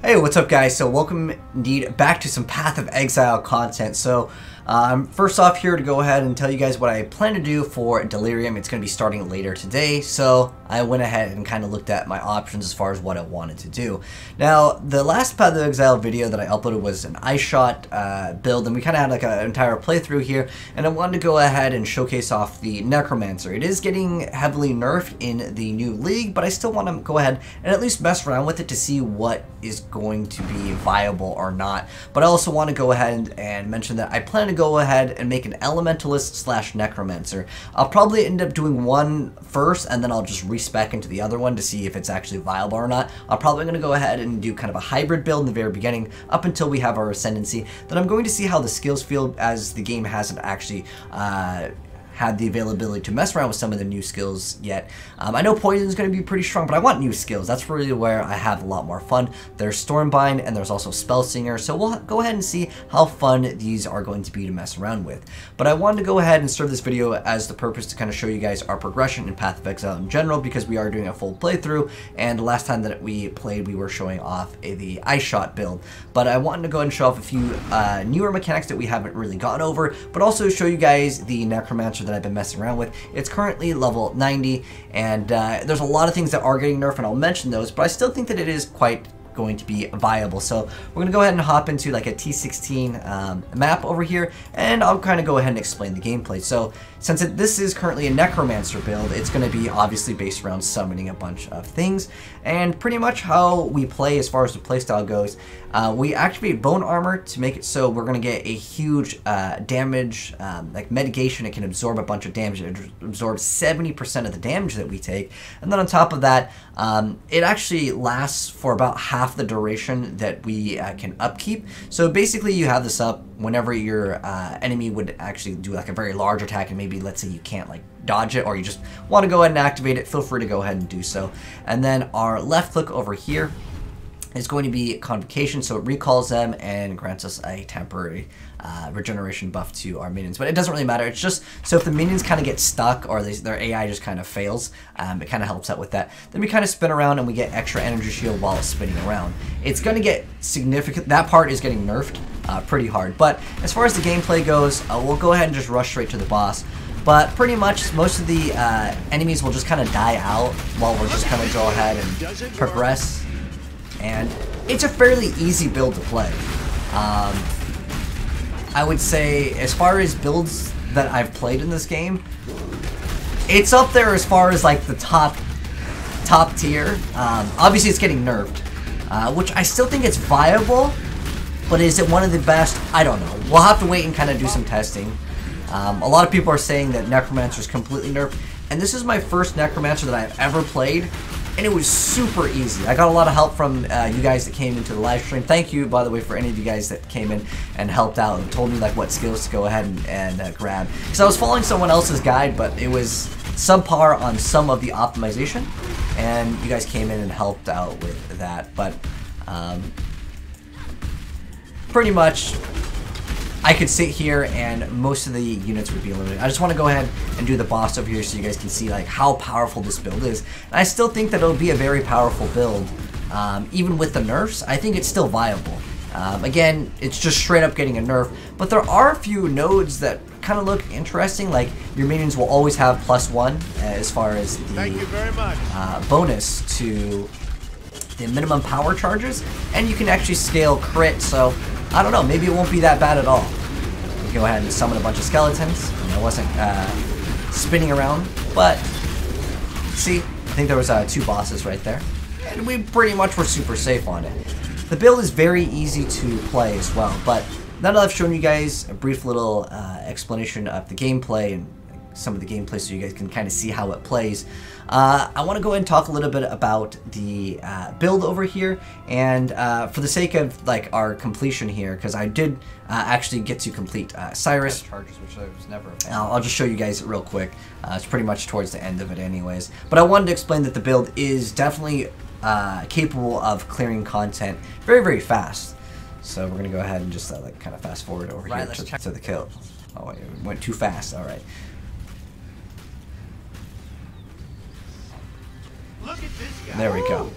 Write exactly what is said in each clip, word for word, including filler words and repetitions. Hey, what's up guys? So welcome indeed back to some Path of Exile content. So I'm um, first off here to go ahead and tell you guys what I plan to do for Delirium. It's going to be starting later today, so I went ahead and kind of looked at my options as far as what I wanted to do. Now, the last Path of Exile video that I uploaded was an Ice Shot uh, build, and we kind of had like an entire playthrough here, and I wanted to go ahead and showcase off the Necromancer. It is getting heavily nerfed in the new league, but I still want to go ahead and at least mess around with it to see what is going to be viable or not. But I also want to go ahead and mention that I plan to go ahead and make an Elementalist slash Necromancer. I'll probably end up doing one first, and then I'll just respec into the other one to see if it's actually viable or not. I'm probably going to go ahead and do kind of a hybrid build in the very beginning up until we have our Ascendancy. Then I'm going to see how the skills feel, as the game hasn't actually uh, had the availability to mess around with some of the new skills yet. Um, I know Poison is going to be pretty strong, but I want new skills. That's really where I have a lot more fun. There's Stormbind and there's also Spellsinger, so we'll go ahead and see how fun these are going to be to mess around with. But I wanted to go ahead and serve this video as the purpose to kind of show you guys our progression in Path of Exile in general, because we are doing a full playthrough, and the last time that we played we were showing off a, the Ice Shot build. But I wanted to go ahead and show off a few uh, newer mechanics that we haven't really gone over, but also show you guys the Necromancer that I've been messing around with. It's currently level ninety, and uh, there's a lot of things that are getting nerfed, and I'll mention those, but I still think that it is quite going to be viable. So we're going to go ahead and hop into like a T sixteen um, map over here, and I'll kind of go ahead and explain the gameplay. So since it, this is currently a Necromancer build, it's going to be obviously based around summoning a bunch of things, and pretty much how we play as far as the playstyle goes, uh, we activate bone armor to make it so we're going to get a huge uh, damage, um, like mitigation. It can absorb a bunch of damage. It absorbs seventy percent of the damage that we take, and then on top of that, um, it actually lasts for about half the duration that we uh, can upkeep. So basically you have this up whenever your uh, enemy would actually do like a very large attack, and maybe let's say you can't like dodge it, or you just want to go ahead and activate it, feel free to go ahead and do so. And then our left click over here is going to be Convocation, so it recalls them and grants us a temporary uh, regeneration buff to our minions. But it doesn't really matter, it's just so if the minions kind of get stuck, or they, their A I just kind of fails, um, it kind of helps out with that. Then we kind of spin around and we get extra energy shield while spinning around. It's going to get significant, that part is getting nerfed uh, pretty hard. But as far as the gameplay goes, uh, we'll go ahead and just rush straight to the boss. But pretty much most of the uh, enemies will just kind of die out while we're just kind of go ahead and progress. And it's a fairly easy build to play. Um, I would say, as far as builds that I've played in this game, it's up there as far as like the top top tier. Um, obviously, it's getting nerfed, uh, which I still think it's viable. But is it one of the best? I don't know. We'll have to wait and kind of do some testing. Um, a lot of people are saying that Necromancer is completely nerfed, and this is my first Necromancer that I've ever played. And it was super easy. I got a lot of help from uh, you guys that came into the live stream. Thank you, by the way, for any of you guys that came in and helped out and told me like what skills to go ahead and, and uh, grab. Because I was following someone else's guide, but it was subpar on some of the optimization, and you guys came in and helped out with that. But um, pretty much, I could sit here and most of the units would be eliminated. I just want to go ahead and do the boss over here so you guys can see like how powerful this build is. And I still think that it'll be a very powerful build. Um, even with the nerfs, I think it's still viable. Um, again, it's just straight up getting a nerf. But there are a few nodes that kind of look interesting. Like your minions will always have plus one uh, as far as the Thank you very much. Uh, bonus to the minimum power charges. And you can actually scale crit, so I don't know, maybe it won't be that bad at all. We go ahead and summon a bunch of skeletons. And I wasn't uh, spinning around, but see, I think there was uh, two bosses right there. And we pretty much were super safe on it. The build is very easy to play as well, but now that I've shown you guys a brief little uh, explanation of the gameplay and some of the gameplay so you guys can kind of see how it plays. Uh, I want to go ahead and talk a little bit about the uh, build over here, and uh, for the sake of like our completion here, because I did uh, actually get to complete uh, Sirus. Charges, which I was never a fan. I'll, I'll just show you guys real quick. Uh, it's pretty much towards the end of it anyways. But I wanted to explain that the build is definitely uh, capable of clearing content very, very fast. So we're going to go ahead and just uh, like kind of fast forward over right, here to, to the kill. Oh, it went too fast. All right. There we go.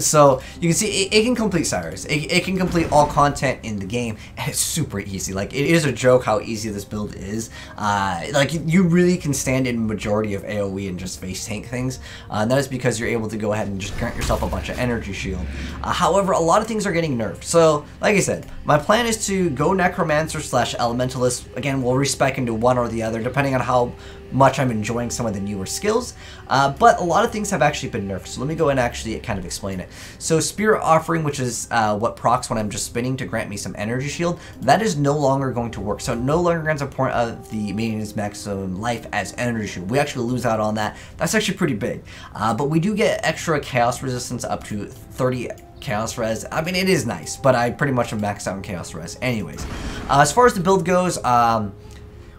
So you can see it, it can complete Sirus. It, it can complete all content in the game, and it's super easy. Like, it is a joke how easy this build is. Uh, like, you really can stand in majority of AoE and just face tank things. Uh, and that is because you're able to go ahead and just grant yourself a bunch of energy shield. Uh, however, a lot of things are getting nerfed. So, like I said, my plan is to go Necromancer slash Elementalist. Again, we'll respec into one or the other, depending on how much I'm enjoying some of the newer skills, uh, but a lot of things have actually been nerfed, so let me go and actually kind of explain it. So Spirit Offering, which is uh, what procs when I'm just spinning to grant me some energy shield, that is no longer going to work. So it no longer grants a point of the maintenance maximum life as energy shield. We actually lose out on that. That's actually pretty big, uh, but we do get extra chaos resistance up to thirty chaos res. I mean, it is nice, but I pretty much am maxed out on chaos res anyways. Uh, as far as the build goes, um,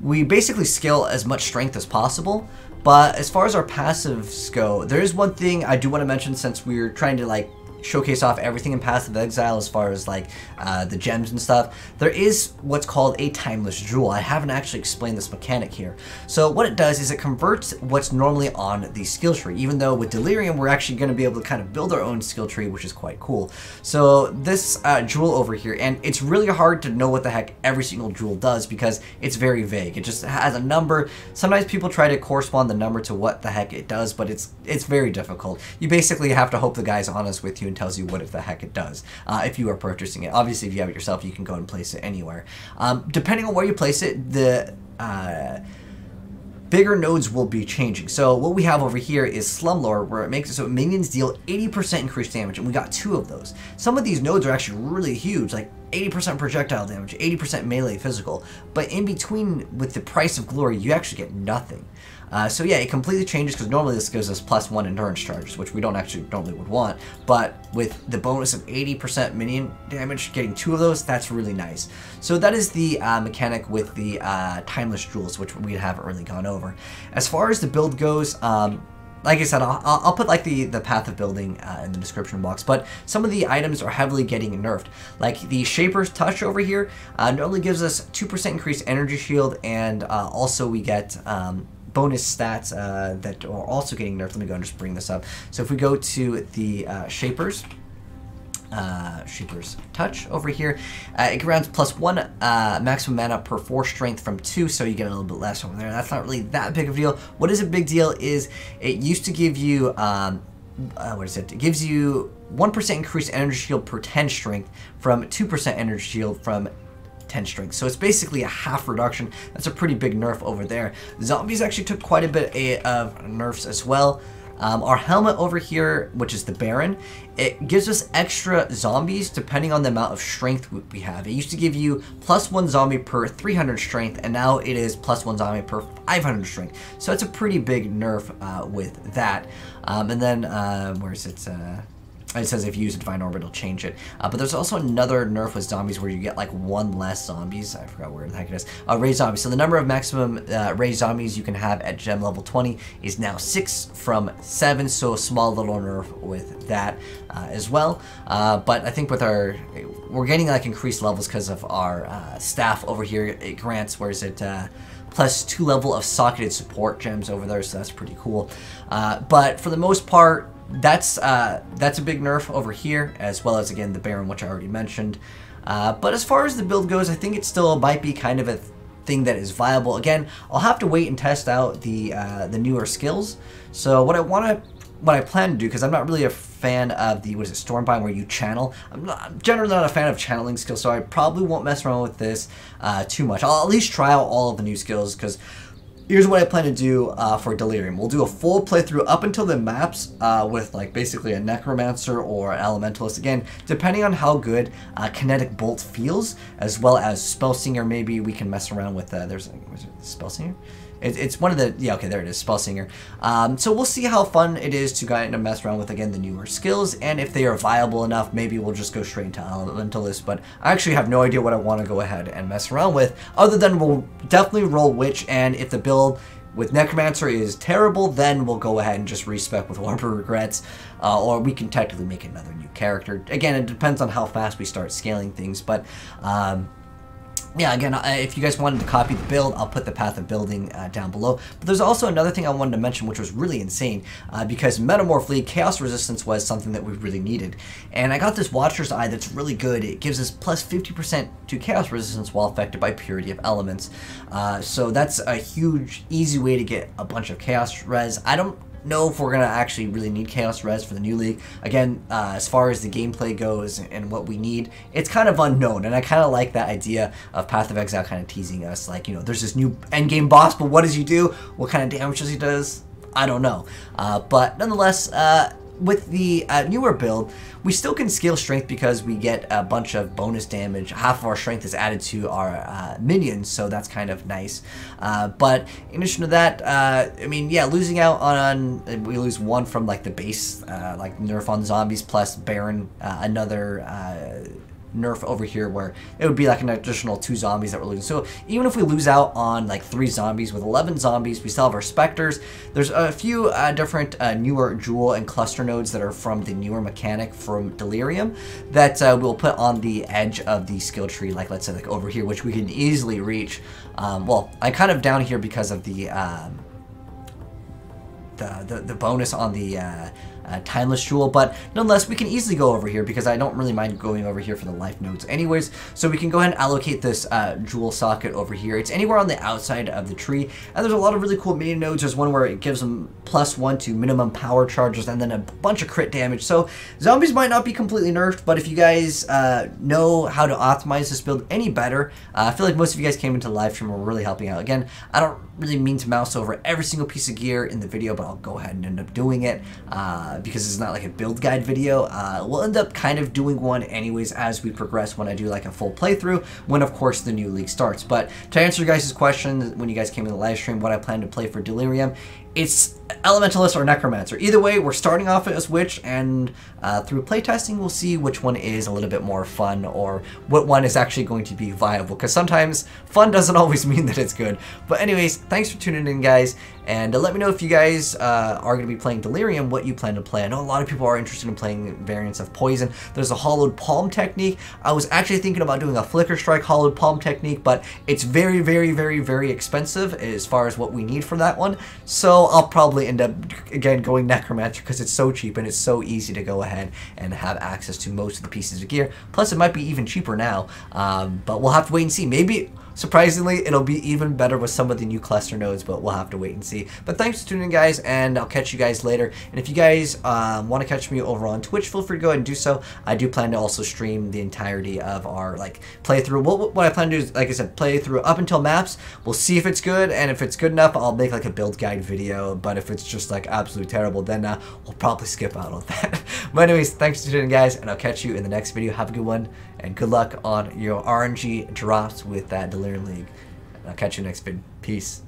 we basically scale as much strength as possible, but as far as our passives go, there is one thing I do want to mention, since we're trying to like showcase off everything in Path of Exile as far as like uh, the gems and stuff. There is what's called a Timeless Jewel. I haven't actually explained this mechanic here. So what it does is it converts what's normally on the skill tree, even though with Delirium we're actually going to be able to kind of build our own skill tree, which is quite cool. So this uh, jewel over here, and it's really hard to know what the heck every single jewel does because it's very vague. It just has a number. Sometimes people try to correspond the number to what the heck it does, but it's it's very difficult. You basically have to hope the guy's honest with you and tells you what the heck it does. Uh, if you are purchasing it, obviously if you have it yourself, you can go and place it anywhere. Um, depending on where you place it, the uh, bigger nodes will be changing. So what we have over here is Slum Lore, where it makes it so minions deal eighty percent increased damage, and we got two of those. Some of these nodes are actually really huge, like eighty percent projectile damage, eighty percent melee physical, but in between with the price of glory, you actually get nothing. Uh, so yeah, it completely changes, because normally this gives us plus one endurance charges, which we don't actually normally would want, but with the bonus of eighty percent minion damage, getting two of those, that's really nice. So that is the uh, mechanic with the uh, Timeless Jewels, which we have already gone over. As far as the build goes, um, like I said, I'll, I'll put like the, the Path of Building uh, in the description box, but some of the items are heavily getting nerfed. Like the Shaper's Touch over here uh, normally gives us two percent increased energy shield, and uh, also we get um, bonus stats uh, that are also getting nerfed. Let me go and just bring this up. So if we go to the uh, Shaper's, uh, Shaper's Touch over here, uh, it grants plus one uh, maximum mana per four strength from two, so you get a little bit less over there. That's not really that big of a deal. What is a big deal is it used to give you, um, uh, what is it? It gives you one percent increased energy shield per ten strength from two percent energy shield from ten strength. So it's basically a half reduction. That's a pretty big nerf over there. Zombies actually took quite a bit of nerfs as well. Um, our helmet over here, which is the Baron, it gives us extra zombies depending on the amount of strength we have. It used to give you plus one zombie per three hundred strength, and now it is plus one zombie per five hundred strength. So it's a pretty big nerf uh, with that. Um, and then, uh, where is it? Uh, It says if you use a divine orb, it'll change it. Uh, but there's also another nerf with zombies where you get like one less zombies. I forgot where the heck it is. Uh, raised zombies. So the number of maximum uh, raised zombies you can have at gem level twenty is now six from seven. So a small little nerf with that uh, as well. Uh, but I think with our, we're getting like increased levels because of our uh, staff over here. It grants, where is it? Uh, plus two level of socketed support gems over there. So that's pretty cool. Uh, but for the most part, That's uh, that's a big nerf over here, as well as, again, the Baron, which I already mentioned. Uh, but as far as the build goes, I think it still might be kind of a th thing that is viable. Again, I'll have to wait and test out the uh, the newer skills. So what I want to, what I plan to do, because I'm not really a fan of the, what is it, Stormbind, where you channel. I'm, not, I'm generally not a fan of channeling skills, so I probably won't mess around with this uh, too much. I'll at least try out all of the new skills, because here's what I plan to do uh, for Delirium. We'll do a full playthrough up until the maps uh, with like basically a Necromancer or an Elementalist. Again, depending on how good uh, Kinetic Bolt feels, as well as Spellsinger, maybe we can mess around with, uh, there's, what is it, Spellsinger? It, it's one of the, yeah, okay, there it is, Spellsinger. Um, so we'll see how fun it is to kind of mess around with, again, the newer skills, and if they are viable enough, maybe we'll just go straight into Elementalist, but I actually have no idea what I want to go ahead and mess around with, other than we'll definitely roll Witch, and if the build with Necromancer is terrible, then we'll go ahead and just respec with Warp of Regrets, uh, or we can technically make another new character. Again, it depends on how fast we start scaling things, but, um... yeah, again, if you guys wanted to copy the build, I'll put the Path of Building uh, down below. But there's also another thing I wanted to mention, which was really insane, uh, because Metamorph League, Chaos Resistance was something that we really needed. And I got this Watcher's Eye that's really good. It gives us plus fifty percent to Chaos Resistance while affected by Purity of Elements. Uh, so that's a huge, easy way to get a bunch of Chaos Res. I don't know if we're going to actually really need Chaos Res for the new league. Again, uh, as far as the gameplay goes and what we need, it's kind of unknown, and I kind of like that idea of Path of Exile kind of teasing us, like, you know, there's this new endgame boss, but what does he do? What kind of damage does he does? I don't know. Uh, but nonetheless, uh, with the uh, newer build, we still can scale strength because we get a bunch of bonus damage. Half of our strength is added to our uh, minions, so that's kind of nice. Uh, but in addition to that, uh, I mean, yeah, losing out on, we lose one from like the base, uh, like nerf on zombies plus Baron, uh, another uh, nerf over here where it would be like an additional two zombies that we're losing. So even if we lose out on like three zombies, with eleven zombies, we still have our specters. There's a few uh, different uh, newer jewel and cluster nodes that are from the newer mechanic from Delirium that uh, we'll put on the edge of the skill tree, like let's say like over here, which we can easily reach. Um, well, I kind of down here because of the um, the, the the bonus on the uh, Uh, Timeless Jewel, but nonetheless we can easily go over here because I don't really mind going over here for the life nodes anyways. So we can go ahead and allocate this uh, jewel socket over here. It's anywhere on the outside of the tree, and there's a lot of really cool mini nodes. There's one where it gives them plus one to minimum power charges and then a bunch of crit damage. So zombies might not be completely nerfed, but if you guys uh, know how to optimize this build any better, uh, I feel like most of you guys came into the live stream and were really helping out. Again, I don't really mean to mouse over every single piece of gear in the video, but I'll go ahead and end up doing it. Uh, because it's not like a build guide video. Uh, we'll end up kind of doing one anyways as we progress when I do like a full playthrough, when of course the new league starts. But to answer you guys' question, when you guys came to the live stream, what I plan to play for Delirium, it's Elementalist or Necromancer. Either way, we're starting off as which, and uh, through playtesting, we'll see which one is a little bit more fun or what one is actually going to be viable, because sometimes fun doesn't always mean that it's good. But anyways, thanks for tuning in, guys, and uh, let me know if you guys uh, are going to be playing Delirium, what you plan to play. I know a lot of people are interested in playing variants of Poison. There's a Hollowed Palm Technique. I was actually thinking about doing a Flicker Strike Hollowed Palm Technique, but it's very, very, very, very expensive as far as what we need for that one. So I'll probably end up again going Necromancer because it's so cheap and it's so easy to go ahead and have access to most of the pieces of gear. Plus it might be even cheaper now, um, but we'll have to wait and see. Maybe surprisingly it'll be even better with some of the new cluster nodes, but we'll have to wait and see. But thanks for tuning in, guys, and I'll catch you guys later. And if you guys um, want to catch me over on Twitch, feel free to go ahead and do so. I do plan to also stream the entirety of our like playthrough. What, what I plan to do is, like I said, playthrough up until maps. We'll see if it's good, and if it's good enough, I'll make like a build guide video. But if it's just like absolutely terrible, then uh, we'll probably skip out on that. But anyways, thanks for tuning in, guys, and I'll catch you in the next video. Have a good one, and good luck on your R N G drops with that Delirium League. I'll catch you next vid. Peace.